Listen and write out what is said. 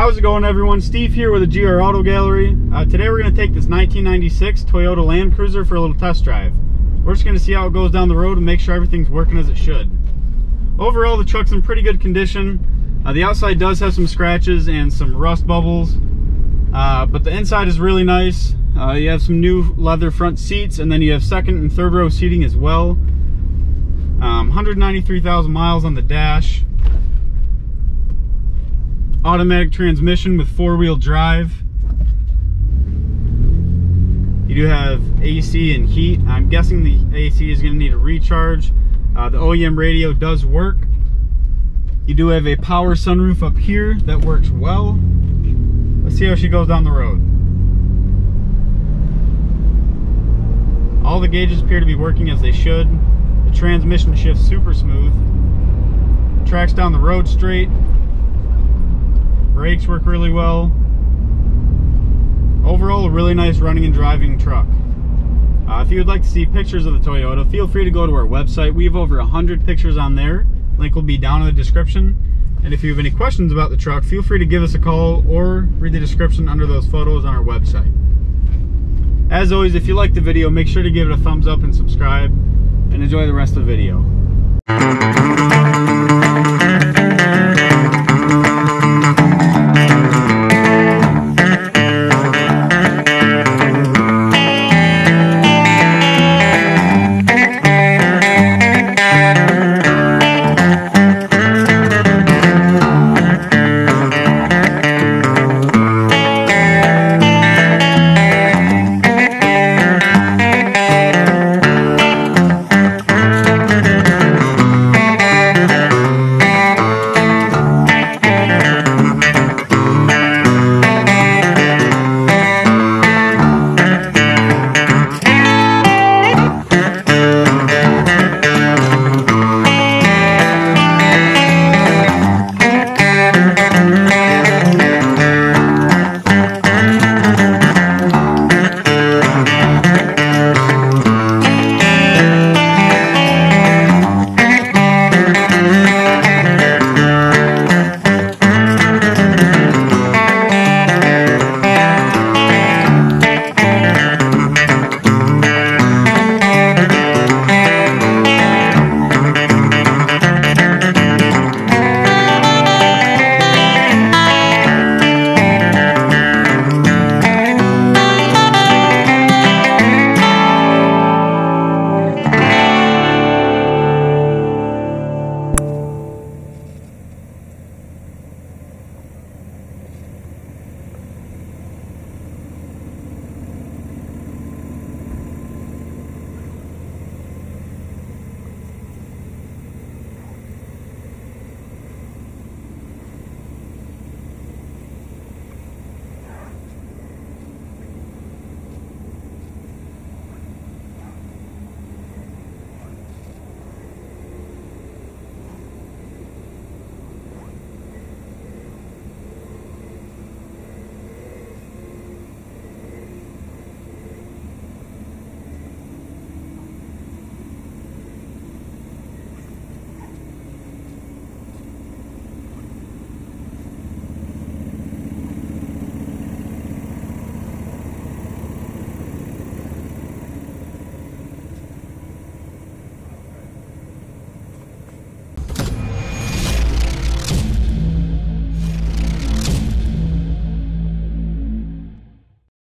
How's it going, everyone? Steve here with the GR Auto Gallery. Today we're going to take this 1996 Toyota Land Cruiser for a little test drive. We're just going to see how it goes down the road and make sure everything's working as it should. Overall, the truck's in pretty good condition. The outside does have some scratches and some rust bubbles, but the inside is really nice. You have some new leather front seats, and then you have second and third row seating as well. 193,000 miles on the dash. Automatic transmission with four-wheel drive. You do have AC and heat. I'm guessing the AC is going to need a recharge. The OEM radio does work. You do have a power sunroof up here that works well. Let's see how she goes down the road. All the gauges appear to be working as they should. The transmission shifts super smooth. Tracks down the road straight. Brakes work really well. Overall, a really nice running and driving truck. If you would like to see pictures of the Toyota, feel free to go to our website. We have over 100 pictures on there. Link will be down in the description. And if you have any questions about the truck, feel free to give us a call or read the description under those photos on our website. As always, if you liked the video, make sure to give it a thumbs up and subscribe, and enjoy the rest of the video.